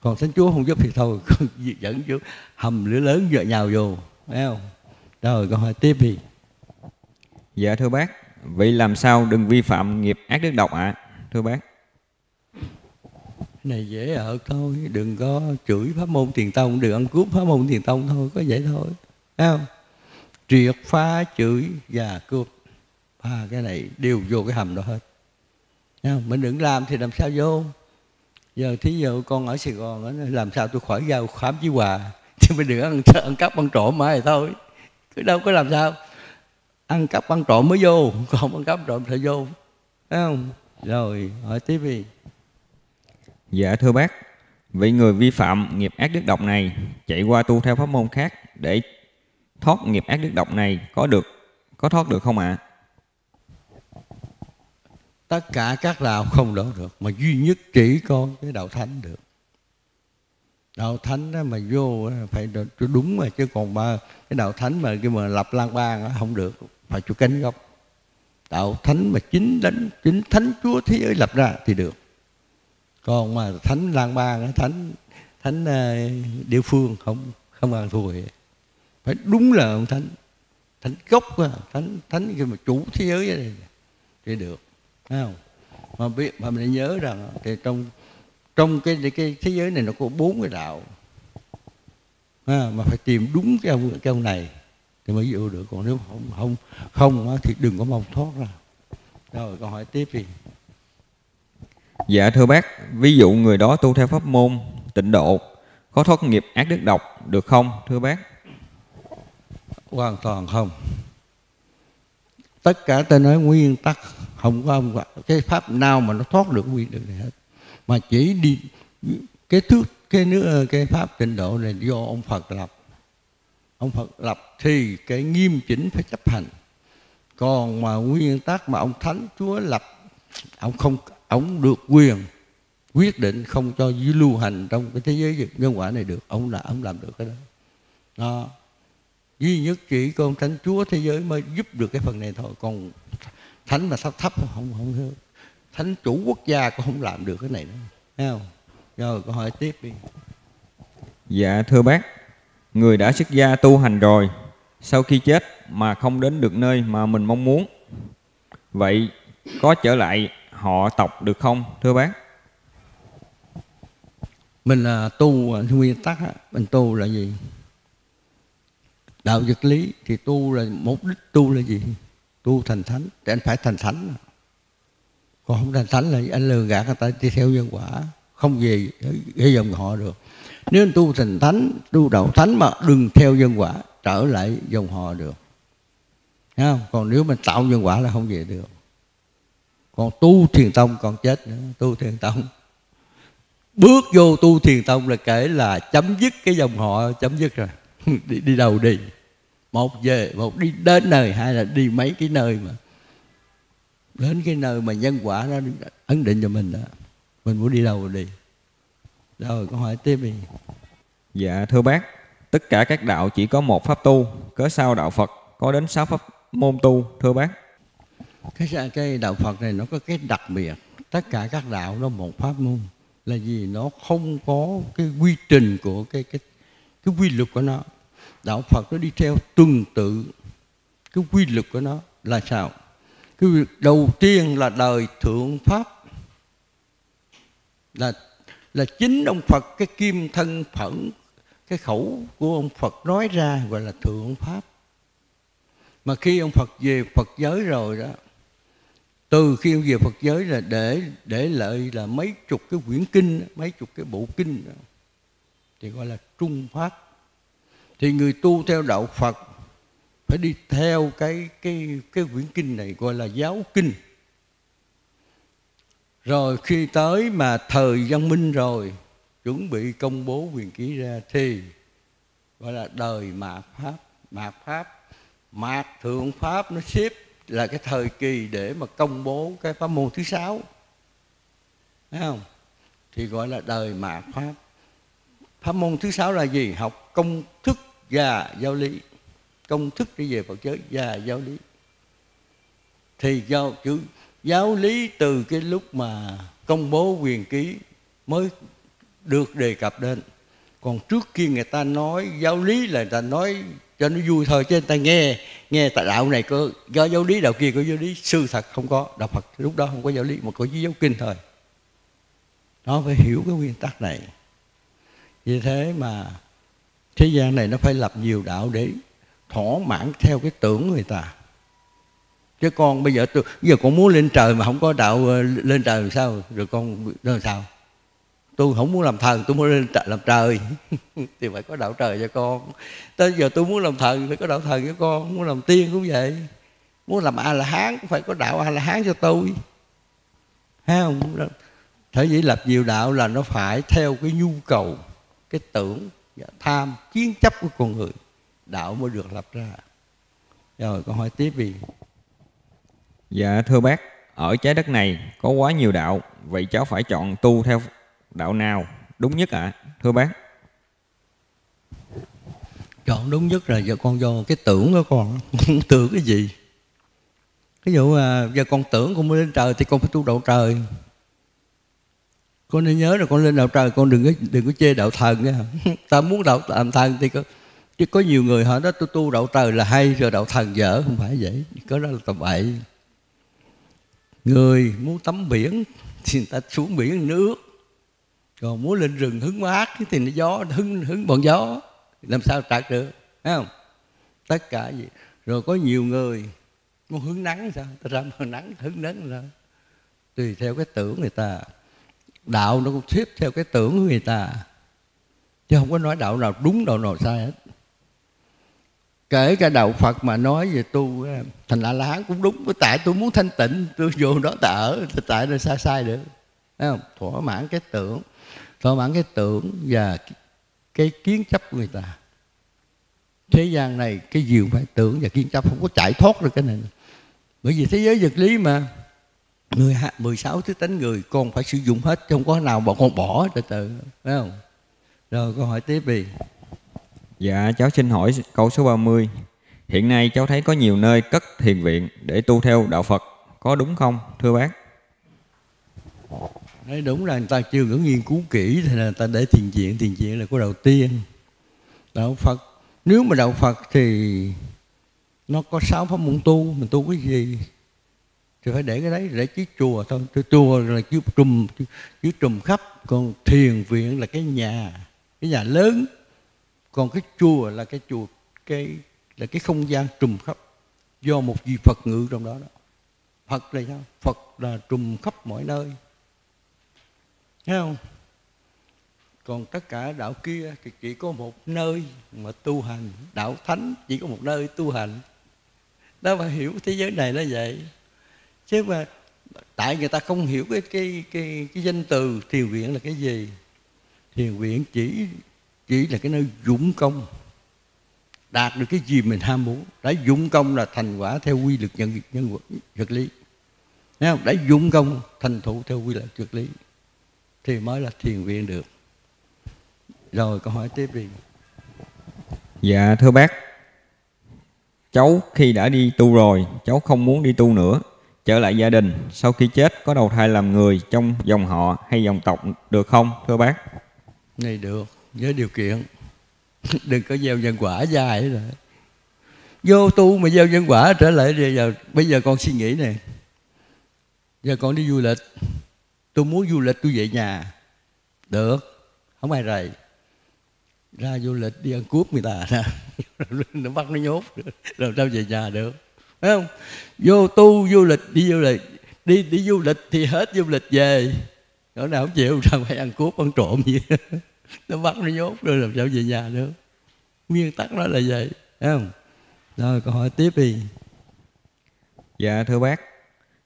Còn Thánh Chúa không giúp thì thôi, dẫn chứ hầm lửa lớn dựa nhào vô, thấy không? Rồi câu hỏi tiếp đi. Dạ thưa bác, vậy làm sao đừng vi phạm nghiệp ác đức độc ạ? À? Thưa bác, này dễ ở thôi, đừng có chửi pháp môn Thiền Tông, đừng ăn cướp pháp môn Thiền Tông thôi, có vậy thôi, thấy không? Triệt phá chửi và cướp, ba cái này đều vô cái hầm đó hết, thấy không? Mình đừng làm thì làm sao vô. Giờ thí dụ con ở Sài Gòn đó, làm sao tôi khỏi giao khám chí hòa, chứ mình đừng ăn, ăn cắp ăn trộm mãi thôi, cứ đâu có làm sao. Ăn cắp ăn trộm mới vô, còn ăn cắp trộm thì vô, thấy không? Rồi hỏi tiếp đi. Dạ thưa bác, vậy người vi phạm nghiệp ác đức độc này chạy qua tu theo pháp môn khác để thoát nghiệp ác đức độc này có được, có thoát được không ạ? À? Tất cả các đạo không đổ được, mà duy nhất chỉ con cái đạo thánh được. Đạo thánh đó mà vô phải đúng mà, chứ còn mà cái đạo thánh mà cái mà lập lang bang không được, phải chỗ cánh gốc. Đạo thánh mà chính đánh chính Thánh Chúa thế giới lập ra thì được. Còn mà thánh lang bang, thánh thánh địa phương không không ăn thua vậy. Phải đúng là ông thánh, thánh gốc, thánh thánh cái mà chủ thế giới này thì được. Không? Mà biết mà mình nhớ rằng thì trong trong cái cái thế giới này nó có bốn cái đạo, à, mà phải tìm đúng cái ông cái ông này thì mới vô được, còn nếu không không không thì đừng có mong thoát ra. Rồi câu hỏi tiếp đi. Dạ thưa bác, ví dụ người đó tu theo pháp môn Tịnh Độ có thoát nghiệp ác đức độc được không thưa bác? Hoàn toàn không. Tất cả ta nói nguyên tắc, không có ông cái pháp nào mà nó thoát được quy định này hết, mà chỉ đi cái thước cái nữa cái pháp Tịnh Độ này do ông Phật lập, ông Phật lập thì cái nghiêm chỉnh phải chấp hành. Còn mà nguyên tắc mà ông Thánh Chúa lập, ông không, ông được quyền quyết định không cho lưu hành trong cái thế giới nhân quả này được, ông là ông làm được cái đó. Đó, duy nhất chỉ con Thánh Chúa thế giới mới giúp được cái phần này thôi, còn thánh mà thấp thấp không không được. Thánh chủ quốc gia cũng không làm được cái này nữa, thấy không? Rồi câu hỏi tiếp đi. Dạ thưa bác, người đã xuất gia tu hành rồi, sau khi chết mà không đến được nơi mà mình mong muốn, vậy có trở lại họ tộc được không thưa bác? Mình là tu nguyên tắc, mình tu là gì? Đạo vật lý, thì tu là mục đích tu là gì? Tu thành thánh, thì anh phải thành thánh. Còn không thành thánh là anh lừa gạt người ta đi theo nhân quả, không về gây dòng họ được. Nếu anh tu thành thánh, tu đạo thánh mà đừng theo nhân quả, trở lại dòng họ được, thấy không? Còn nếu mình tạo nhân quả là không về được. Còn tu Thiền Tông còn chết nữa, tu Thiền Tông. Bước vô tu Thiền Tông là kể là chấm dứt cái dòng họ, chấm dứt rồi. đi, đi đâu đi? Một về, một đi đến nơi, hai là đi mấy cái nơi mà đến cái nơi mà nhân quả nó ấn định cho mình đó. Mình muốn đi đâu đi. Rồi câu hỏi tiếp đi. Dạ thưa bác, tất cả các đạo chỉ có một pháp tu, cớ sao đạo Phật có đến sáu pháp môn tu thưa bác? Cái, cái đạo Phật này nó có cái đặc biệt, tất cả các đạo nó một pháp môn. Là gì? Nó không có cái quy trình của cái cái cái quy luật của nó. Đạo Phật nó đi theo tuần tự cái quy luật của nó là sao? Cái đầu tiên là đời thượng pháp, là là chính ông Phật, cái kim thân phận, cái khẩu của ông Phật nói ra gọi là thượng pháp. Mà khi ông Phật về Phật giới rồi đó, từ khi ông về Phật giới là để để lại là mấy chục cái quyển kinh, mấy chục cái bộ kinh đó, thì gọi là trung pháp. Thì người tu theo đạo Phật phải đi theo cái cái cái quyển kinh này gọi là giáo kinh. Rồi khi tới mà thời văn minh rồi, chuẩn bị công bố quyền ký ra thì gọi là đời mạt pháp. Mạt pháp, mạt thượng pháp nó xếp là cái thời kỳ để mà công bố cái pháp môn thứ sáu, thấy không? Thì gọi là đời mạt pháp. Pháp môn thứ sáu là gì? Học công thức và giáo lý. Công thức đi về Phật giới và giáo lý. Thì giáo, chữ giáo lý từ cái lúc mà công bố quyền ký mới được đề cập đến. Còn trước kia người ta nói giáo lý là người ta nói cho nó vui thôi, chứ người ta nghe nghe tại đạo này có giáo lý, đạo kia có giáo lý. Sự thật không có, đạo Phật lúc đó không có giáo lý, mà có giáo kinh thôi. Nó phải hiểu cái nguyên tắc này. Vì thế mà thế gian này nó phải lập nhiều đạo để thỏa mãn theo cái tưởng người ta. Chứ con bây giờ tôi, giờ con muốn lên trời mà không có đạo lên trời làm sao? Rồi con làm sao? Tôi không muốn làm thần, tôi muốn lên trời làm trời. Thì phải có đạo trời cho con. Tới giờ tôi muốn làm thần, phải có đạo thần cho con. Muốn làm tiên cũng vậy. Muốn làm A La Hán cũng phải có đạo A La Hán cho tôi. Thấy không? Thế dĩ lập nhiều đạo là nó phải theo cái nhu cầu, cái tưởng, tham, kiến chấp của con người. Đạo mới được lập ra. Rồi con hỏi tiếp đi. Dạ thưa bác, ở trái đất này có quá nhiều đạo, vậy cháu phải chọn tu theo đạo nào đúng nhất ạ? À, thưa bác. Chọn đúng nhất là giờ con do cái tưởng của con. Con tưởng cái gì? Ví dụ là giờ con tưởng con mới lên trời thì con phải tu đạo trời. Con nên nhớ là con lên đạo trời, con đừng có, đừng có chê đạo thần nha. Ta muốn đạo làm thần thì có, chứ có nhiều người họ nói tôi tu đạo trời là hay rồi đạo thần dở, không phải vậy. Có đó là tầm bậy. Người muốn tắm biển thì người ta xuống biển nước, còn muốn lên rừng hứng mát thì nó gió hứng hứng bọn gió, làm sao trạc được, thấy không? Tất cả gì rồi có nhiều người muốn hứng nắng sao, ta ra mà nắng hứng nắng ra, tùy theo cái tưởng người ta. Đạo nó cũng thuyết theo cái tưởng của người ta, chứ không có nói đạo nào đúng đạo nào sai hết. Kể cả đạo Phật mà nói về tu thành A La Hán cũng đúng. Tại tôi muốn thanh tịnh, tôi vô đó ta ở, tại nó sai sai được, thấy không? Thỏa mãn cái tưởng, thỏa mãn cái tưởng và cái kiến chấp của người ta. Thế gian này cái gì phải tưởng và kiến chấp, không có chạy thoát được cái này. Bởi vì thế giới vật lý mà mười sáu thứ tính người con phải sử dụng hết, chứ không có nào mà con bỏ từ từ, phải không? Rồi con hỏi tiếp đi. Dạ cháu xin hỏi câu số ba mươi. Hiện nay cháu thấy có nhiều nơi cất thiền viện để tu theo đạo Phật, có đúng không thưa bác? Đấy, đúng là người ta chưa có nghiên cứu kỹ thì là người ta để thiền viện. Thiền viện là của đầu tiên đạo Phật. Nếu mà đạo Phật thì nó có sáu pháp môn tu. Mình tu cái gì thì phải để cái đấy, để chiếc chùa thôi. Chùa là chiếc trùm, chiếc trùm khắp. Còn thiền viện là cái nhà, cái nhà lớn. Còn cái chùa là cái chùa cái là cái không gian trùm khắp, do một vị Phật ngự trong đó, đó. Phật là sao? Phật là trùm khắp mọi nơi, thấy không? Còn tất cả đạo kia thì chỉ có một nơi mà tu hành. Đạo thánh chỉ có một nơi tu hành. Đó mà hiểu thế giới này nó vậy. Chứ mà tại người ta không hiểu cái cái cái, cái danh từ thiền viện là cái gì. Thiền viện chỉ chỉ là cái nơi dũng công, đạt được cái gì mình ham muốn. Đã dũng công là thành quả theo quy luật nhân nhân vật lý, thấy không? Đã dũng công thành tựu theo quy luật vật lý thì mới là thiền viện được. Rồi câu hỏi tiếp đi. Dạ thưa bác, cháu khi đã đi tu rồi, cháu không muốn đi tu nữa, trở lại gia đình, sau khi chết có đầu thai làm người trong dòng họ hay dòng tộc được không thưa bác? Này được, với điều kiện đừng có gieo nhân quả dài rồi. Vô tu mà gieo nhân quả trở lại bây giờ, bây giờ con suy nghĩ nè. Giờ con đi du lịch, tôi muốn du lịch tôi về nhà được, không ai rầy. Ra du lịch đi ăn cướp người ta nó bắt nó nhốt rồi sao về nhà được, phải không? Vô tu du lịch, đi du lịch đi đi du lịch thì hết du lịch về, chỗ nào không chịu sao phải ăn cướp ăn trộm gì đó. Nó bắt nó nhốt rồi làm sao về nhà nữa. Nguyên tắc đó là vậy, thấy không? Rồi câu hỏi tiếp đi. Dạ thưa bác,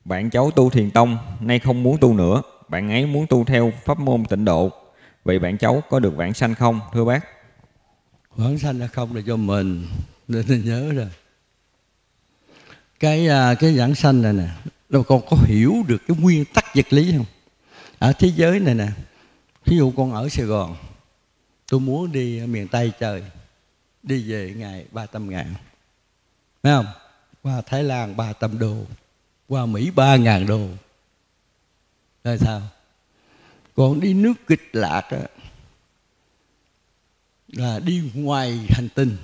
bạn cháu tu thiền tông, nay không muốn tu nữa. Bạn ấy muốn tu theo pháp môn tịnh độ. Vậy bạn cháu có được vãng sanh không thưa bác? Vãng sanh hay không là do mình, nên nên nhớ rồi. Cái cái vãng sanh này nè, đâu con có hiểu được cái nguyên tắc vật lý không? Ở thế giới này nè, ví dụ con ở Sài Gòn, Tôi muốn đi miền Tây chơi, đi về ngày ba trăm ngàn, phải không? Qua Thái Lan ba trăm đô, qua Mỹ ba ngàn đô. Rồi sao? Còn đi nước kịch lạc đó, là đi ngoài hành tinh.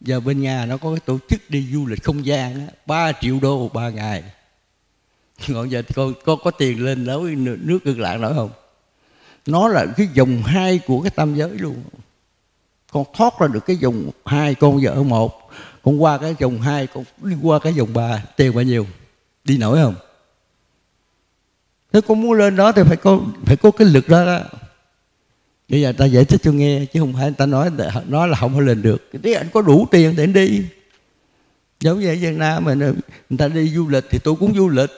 Giờ bên Nga nó có cái tổ chức đi du lịch không gian đó, ba triệu đô ba ngày. Còn giờ con có, có tiền lên nấu nước cực lạc nổi không? Nó là cái vòng hai của cái tam giới luôn. Con thoát ra được cái vòng hai, con giờ ở một, con qua cái vòng hai, con đi qua cái vòng ba, tiền bao nhiêu? Đi nổi không? Thế con muốn lên đó thì phải có, phải có cái lực đó đó. Bây giờ ta giải thích cho nghe, chứ không phải người ta nói nói là không có lên được. Thế anh có đủ tiền để anh đi. Giống như ở Việt Nam mình, người ta đi du lịch thì tôi cũng du lịch.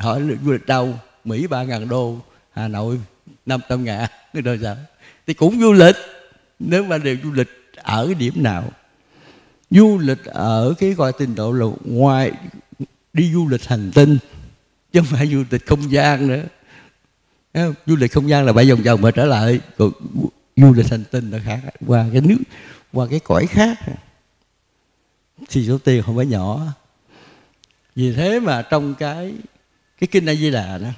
Hỏi du lịch đâu? Mỹ ba ngàn đô, Hà Nội năm trăm ngàn, cái đời sao? Thì cũng du lịch, nếu mà đều du lịch ở cái điểm nào. Du lịch ở cái gọi tình độ là ngoài, đi du lịch hành tinh, chứ không phải du lịch không gian nữa. Du lịch không gian là phải vòng vòng mà trở lại, còn du lịch hành tinh là khác, qua cái nước, qua cái cõi khác. Thì số tiền không phải nhỏ. Vì thế mà trong cái cái kinh A Di Đà đó,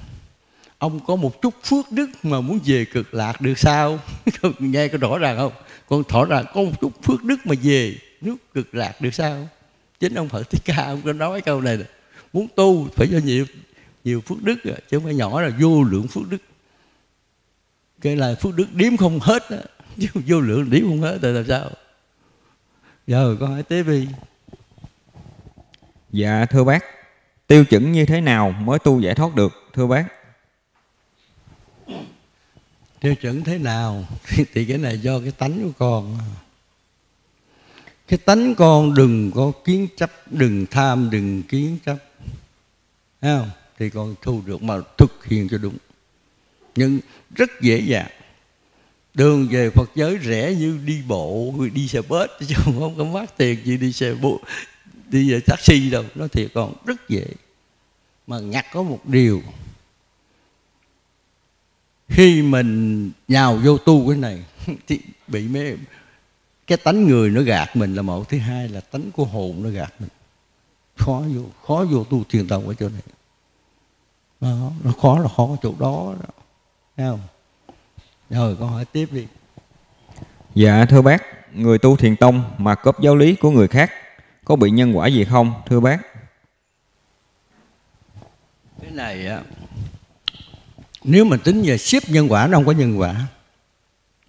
ông có một chút phước đức mà muốn về cực lạc được sao? Nghe có rõ ràng không? Con thỏ rằng có một chút phước đức mà về nước cực lạc được sao? Chính ông Phật Thích Ca ông có nói câu này, muốn tu phải do nhiều nhiều phước đức rồi, chứ không phải nhỏ, là vô lượng phước đức. Cái là phước đức điếm không hết đó, chứ vô lượng điếm không hết rồi làm sao? Giờ con hỏi tiếp đi. Dạ thưa bác, tiêu chuẩn như thế nào mới tu giải thoát được thưa bác? Tiêu chuẩn thế nào thì cái này do cái tánh của con. Cái tánh con đừng có kiến chấp, đừng tham, đừng kiến chấp, thấy không? Thì con thu được mà thực hiện cho đúng. Nhưng rất dễ dàng. Đường về Phật giới rẻ như đi bộ, đi xe bus, chứ không có mất tiền gì đi xe bộ, đi về taxi đâu. Nó thiệt còn rất dễ. Mà ngặt có một điều, khi mình nhào vô tu cái này thì bị mê. Cái tánh người nó gạt mình là một, thứ hai là tánh của hồn nó gạt mình. Khó vô, khó vô tu thiền tông ở chỗ này. Nó, nó khó là khó ở chỗ đó, đó. Thấy không? Rồi con hỏi tiếp đi. Dạ thưa bác, người tu thiền tông mà cóp giáo lý của người khác có bị nhân quả gì không thưa bác? Cái này á, nếu mình tính về xếp nhân quả nó không có nhân quả.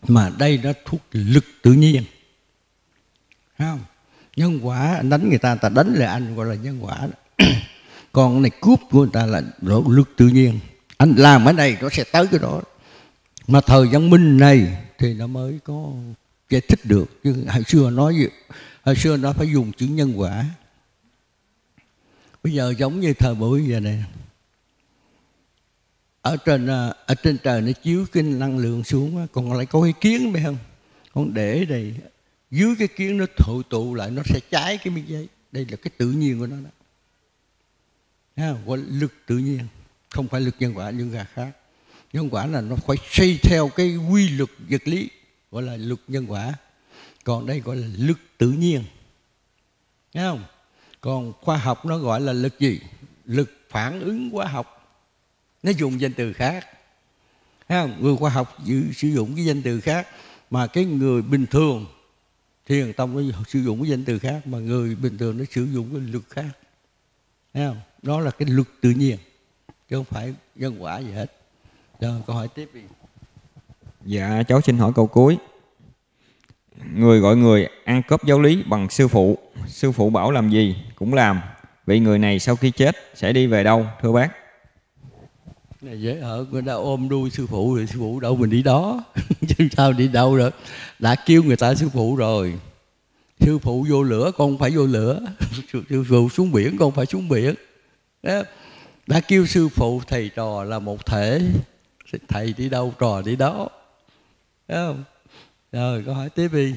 Mà đây nó thuộc lực tự nhiên, thấy không? Nhân quả anh đánh người ta, người ta đánh lại anh gọi là nhân quả đó. Còn này cướp của người ta là lực tự nhiên. Anh làm ở đây nó sẽ tới cái đó. Mà thời văn minh này thì nó mới có giải thích được. Chứ hồi xưa nói gì, hồi xưa nó phải dùng chữ nhân quả. Bây giờ giống như thời buổi giờ này, ở trên ở trên trời nó chiếu cái năng lượng xuống, còn lại có cái kiến phải không? Con để đây, dưới cái kiến nó hội tụ lại, nó sẽ cháy cái miếng giấy. Đây là cái tự nhiên của nó đó. Thấy không? Gọi là lực tự nhiên, không phải lực nhân quả như gà khác. Nhân quả là nó phải xây theo cái quy luật vật lý, gọi là luật nhân quả. Còn đây gọi là lực tự nhiên, thấy không? Còn khoa học nó gọi là lực gì? Lực phản ứng hóa học. Nó dùng danh từ khác, thấy không? Người khoa học dự, sử dụng cái danh từ khác. Mà cái người bình thường, thiền tông nó sử dụng cái danh từ khác. Mà người bình thường nó sử dụng cái lực khác, thấy không? Đó là cái luật tự nhiên, chứ không phải nhân quả gì hết. Rồi, câu hỏi tiếp đi. Dạ, cháu xin hỏi câu cuối. Người gọi người ăn cướp giáo lý bằng sư phụ, sư phụ bảo làm gì cũng làm, vậy người này sau khi chết sẽ đi về đâu thưa bác? Này dễ ở, người ta ôm đuôi sư phụ rồi, sư phụ đâu mình đi đó. Chứ sao đi đâu rồi, đã kêu người ta sư phụ rồi. Sư phụ vô lửa con phải vô lửa, sư phụ xuống biển con phải xuống biển. Đó. Đã kêu sư phụ thầy trò là một thể, thầy đi đâu trò đi đó, thấy không? Rồi câu hỏi tiếp đi.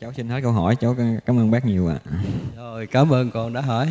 Cháu xin hết câu hỏi, cháu cảm ơn bác nhiều ạ. À. Rồi cảm ơn con đã hỏi.